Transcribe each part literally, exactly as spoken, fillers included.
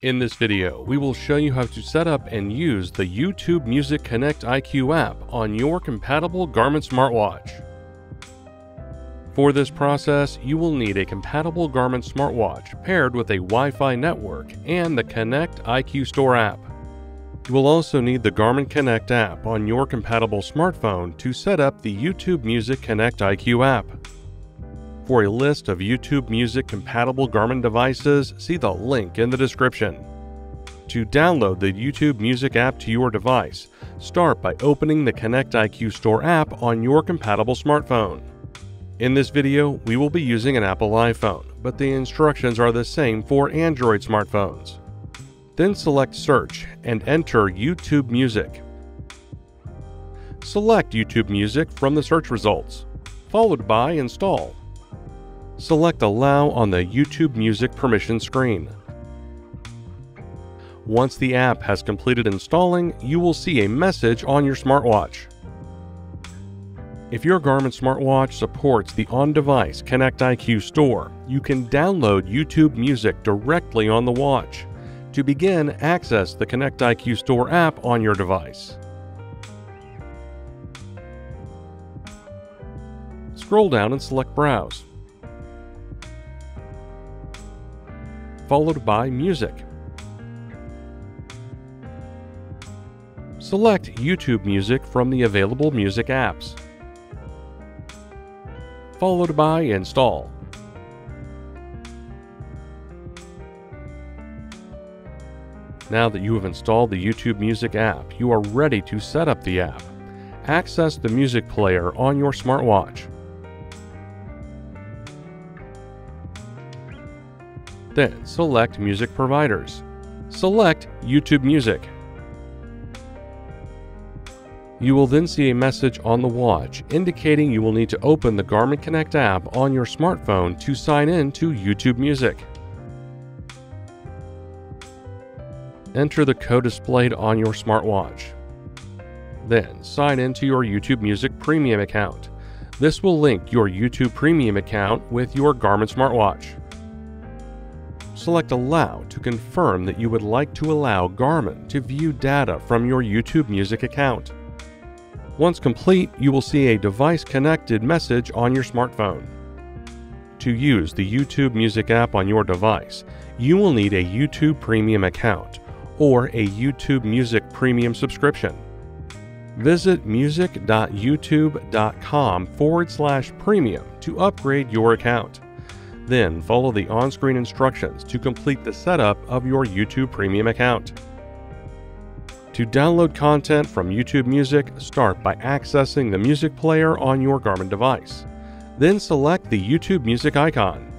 In this video, we will show you how to set up and use the YouTube Music Connect I Q app on your compatible Garmin smartwatch. For this process, you will need a compatible Garmin smartwatch paired with a Wi-Fi network and the Connect I Q Store app. You will also need the Garmin Connect app on your compatible smartphone to set up the YouTube Music Connect I Q app. For a list of YouTube Music compatible Garmin devices, see the link in the description. To download the YouTube Music app to your device, start by opening the Connect I Q Store app on your compatible smartphone. In this video, we will be using an Apple iPhone, but the instructions are the same for Android smartphones. Then select Search and enter YouTube Music. Select YouTube Music from the search results, followed by Install. Select Allow on the YouTube Music permission screen. Once the app has completed installing, you will see a message on your smartwatch. If your Garmin smartwatch supports the on-device Connect I Q Store, you can download YouTube Music directly on the watch. To begin, access the Connect I Q Store app on your device. Scroll down and select Browse, followed by Music. Select YouTube Music from the available music apps, followed by Install. Now that you have installed the YouTube Music app, you are ready to set up the app. Access the music player on your smartwatch. Then select Music Providers. Select YouTube Music. You will then see a message on the watch indicating you will need to open the Garmin Connect app on your smartphone to sign in to YouTube Music. Enter the code displayed on your smartwatch. Then sign in to your YouTube Music Premium account. This will link your YouTube Premium account with your Garmin smartwatch. Select Allow to confirm that you would like to allow Garmin to view data from your YouTube Music account. Once complete, you will see a Device Connected message on your smartphone. To use the YouTube Music app on your device, you will need a YouTube Premium account or a YouTube Music Premium subscription. Visit music.youtube.com forward slash premium to upgrade your account. Then follow the on-screen instructions to complete the setup of your YouTube Premium account. To download content from YouTube Music, start by accessing the music player on your Garmin device. Then select the YouTube Music icon.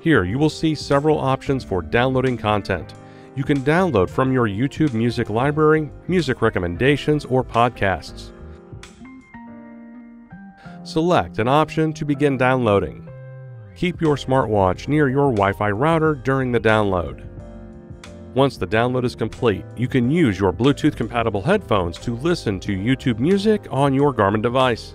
Here you will see several options for downloading content. You can download from your YouTube Music library, music recommendations, or podcasts. Select an option to begin downloading. Keep your smartwatch near your Wi-Fi router during the download. Once the download is complete, you can use your Bluetooth-compatible headphones to listen to YouTube Music on your Garmin device.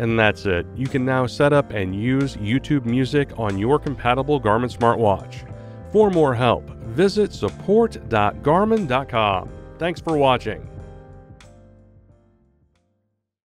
And that's it. You can now set up and use YouTube Music on your compatible Garmin smartwatch. For more help, visit support dot garmin dot com. Thanks for watching.